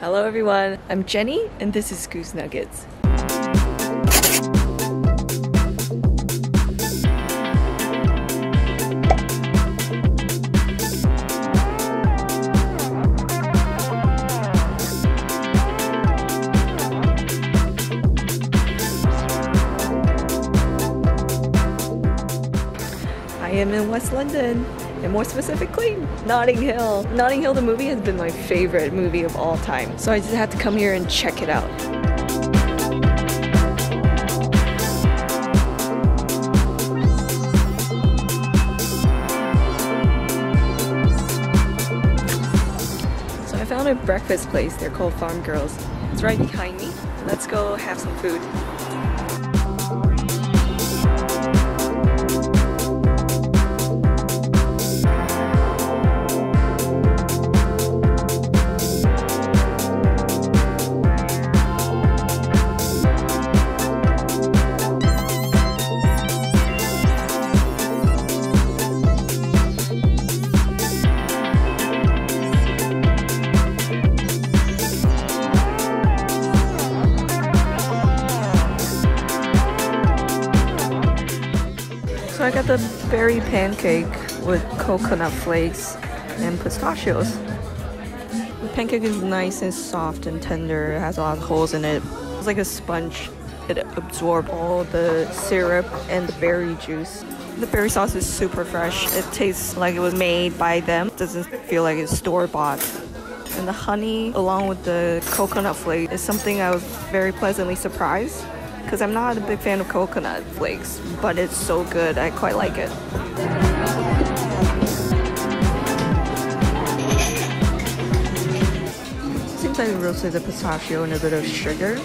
Hello everyone, I'm Jenny and this is Goose Nuggets. I am in West London, and more specifically, Notting Hill. Notting Hill, the movie, has been my favorite movie of all time, so I just had to come here and check it out. So I found a breakfast place. They're called Farm Girls. It's right behind me. Let's go have some food. I got the berry pancake with coconut flakes and pistachios. The pancake is nice and soft and tender. It has a lot of holes in it. It's like a sponge. It absorbs all the syrup and the berry juice. The berry sauce is super fresh. It tastes like it was made by them. It doesn't feel like it's store-bought. And the honey along with the coconut flakes is something I was very pleasantly surprised, because I'm not a big fan of coconut flakes, but it's so good, I quite like it. Seems like we roasted the pistachio and a bit of sugar,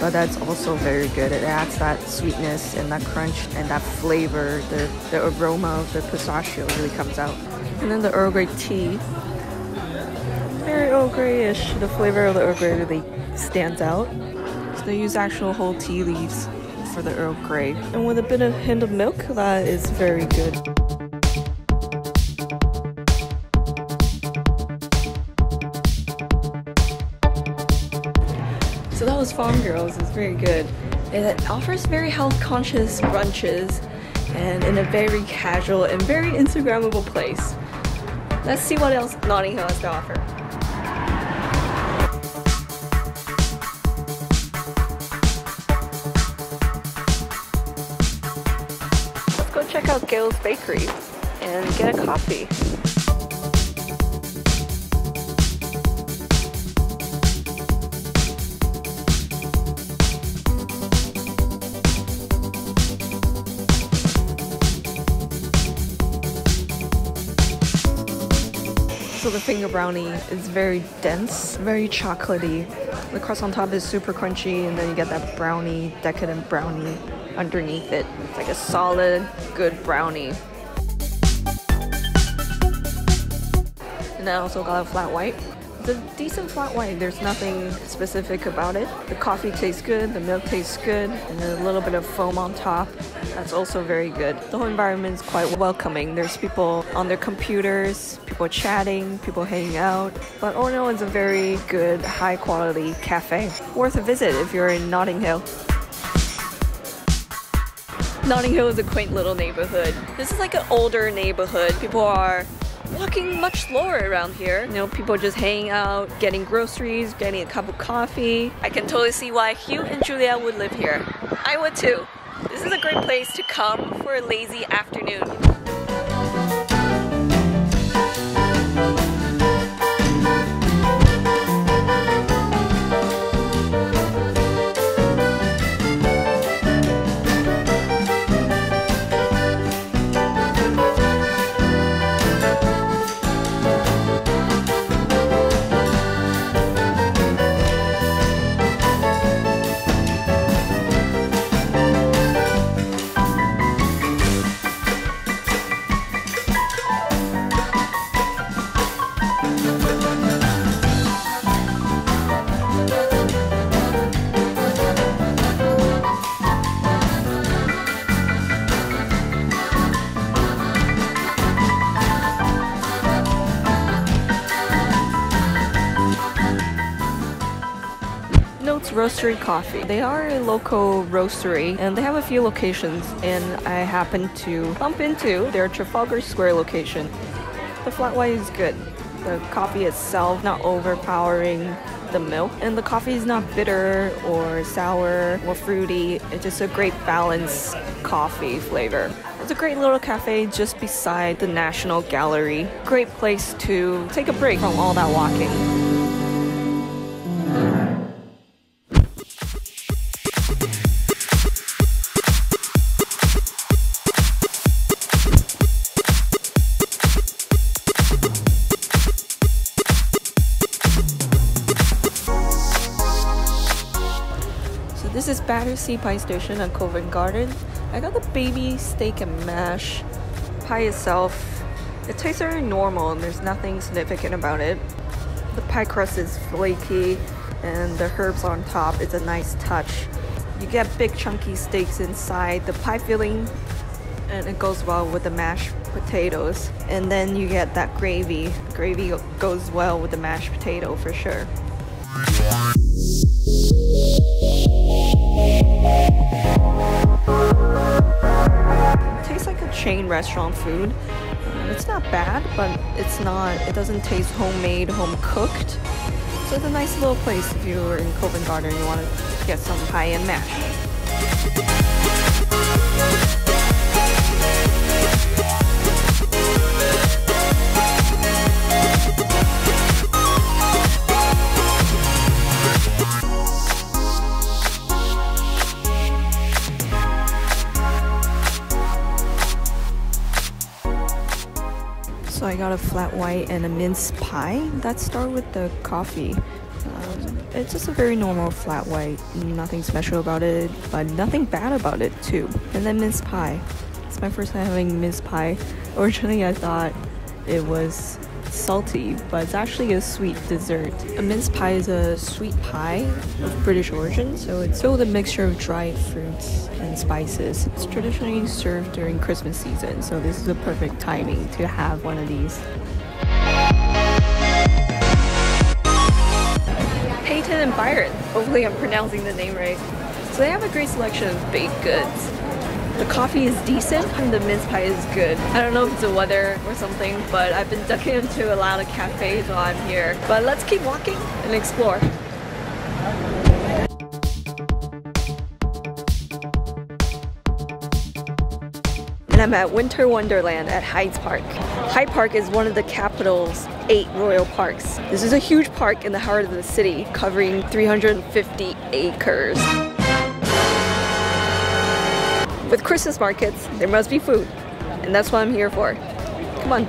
but that's also very good. It adds that sweetness and that crunch and that flavor. The aroma of the pistachio really comes out. And then the Earl Grey tea. Very Earl Grey-ish. The flavor of the Earl Grey really stands out. They use actual whole tea leaves for the Earl Grey. And with a bit of hint of milk, that is very good. So that was Farm Girls. It's very good. It offers very health-conscious brunches and in a very casual and very Instagrammable place. Let's see what else Notting Hill has to offer. Check out Gail's Bakery and get a coffee. So the finger brownie is very dense, very chocolatey. The crust on top is super crunchy, and then you get that brownie, decadent brownie underneath it. It's like a solid, good brownie. And I also got a flat white. It's a decent flat white. There's nothing specific about it. The coffee tastes good, the milk tastes good, and there's a little bit of foam on top. That's also very good. The whole environment is quite welcoming. There's people on their computers, people chatting, people hanging out. But all in all, it's a very good, high-quality cafe. Worth a visit if you're in Notting Hill. Notting Hill is a quaint little neighborhood. This is like an older neighborhood. People are walking much slower around here. You know, people just hanging out, getting groceries, getting a cup of coffee. I can totally see why Hugh and Julia would live here. I would too. This is a great place to come for a lazy afternoon. It's Roastery Coffee. They are a local roastery and they have a few locations, and I happened to bump into their Trafalgar Square location. The flat white is good. The coffee itself not overpowering the milk, and the coffee is not bitter or sour or fruity. It's just a great balanced coffee flavor. It's a great little cafe just beside the National Gallery. Great place to take a break from all that walking. This is Battersea Pie Station on Covent Garden. I got the baby steak and mash. Pie itself, it tastes very normal and there's nothing significant about it. The pie crust is flaky and the herbs on top is a nice touch. You get big chunky steaks inside the pie filling and it goes well with the mashed potatoes. And then you get that gravy. The gravy goes well with the mashed potato for sure. Tastes like a chain restaurant food. It's not bad, but it doesn't taste homemade, home cooked. So it's a nice little place if you're in Covent Garden and you want to get some high-end mash. So I got a flat white and a mince pie. Let's start with the coffee. It's just a very normal flat white. Nothing special about it, but nothing bad about it too. And then mince pie. It's my first time having mince pie. Originally I thought it was salty, but it's actually a sweet dessert. A mince pie is a sweet pie of British origin, so it's filled with a mixture of dried fruits and spices. It's traditionally served during Christmas season, so this is the perfect timing to have one of these. Peyton and Byrne, hopefully I'm pronouncing the name right. So they have a great selection of baked goods. The coffee is decent and the mince pie is good. I don't know if it's the weather or something, but I've been ducking into a lot of cafes while I'm here. But let's keep walking and explore. And I'm at Winter Wonderland at Hyde Park. Hyde Park is one of the capital's 8 royal parks. This is a huge park in the heart of the city, covering 350 acres. With Christmas markets, there must be food, and that's what I'm here for. Come on.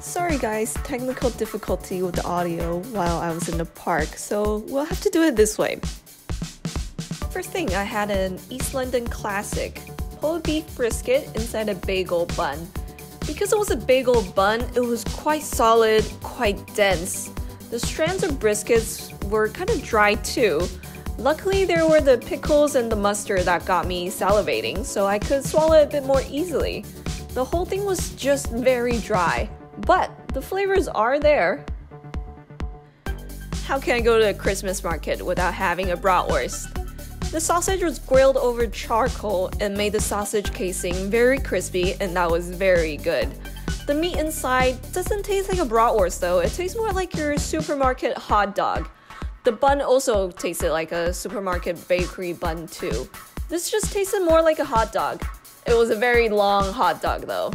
Sorry guys, technical difficulty with the audio while I was in the park, so we'll have to do it this way. First thing, I had an East London classic, pulled beef brisket inside a bagel bun. Because it was a bagel bun, it was quite solid, quite dense. The strands of briskets were kind of dry too. Luckily, there were the pickles and the mustard that got me salivating, so I could swallow it a bit more easily. The whole thing was just very dry, but the flavors are there. How can I go to a Christmas market without having a bratwurst? The sausage was grilled over charcoal and made the sausage casing very crispy, and that was very good. The meat inside doesn't taste like a bratwurst though, it tastes more like your supermarket hot dog. The bun also tasted like a supermarket bakery bun too. This just tasted more like a hot dog. It was a very long hot dog though.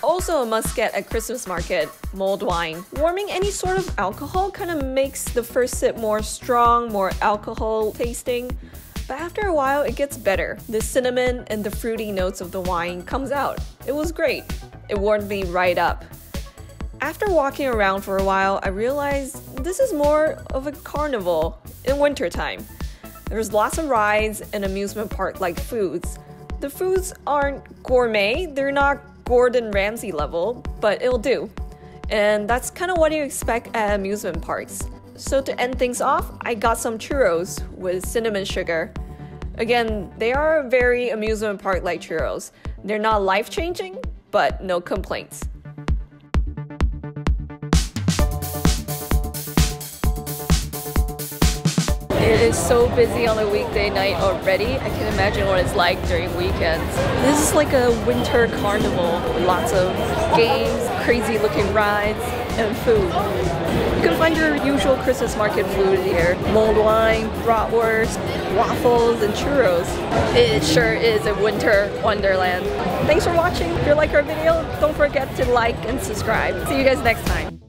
Also a must get at Christmas market, mulled wine. Warming any sort of alcohol kind of makes the first sip more strong, more alcohol tasting. But after a while it gets better. The cinnamon and the fruity notes of the wine comes out. It was great. It warmed me right up. After walking around for a while, I realized this is more of a carnival in wintertime. There's lots of rides and amusement park-like foods. The foods aren't gourmet, they're not Gordon Ramsay level, but it'll do. And that's kind of what you expect at amusement parks. So to end things off, I got some churros with cinnamon sugar. Again, they are very amusement park-like churros. They're not life-changing, but no complaints. It is so busy on a weekday night already. I can imagine what it's like during weekends. This is like a winter carnival. Lots of games, crazy looking rides, and food. You can find your usual Christmas market food here. Mulled wine, bratwurst, waffles, and churros. It sure is a winter wonderland. Thanks for watching. If you like our video, don't forget to like and subscribe. See you guys next time.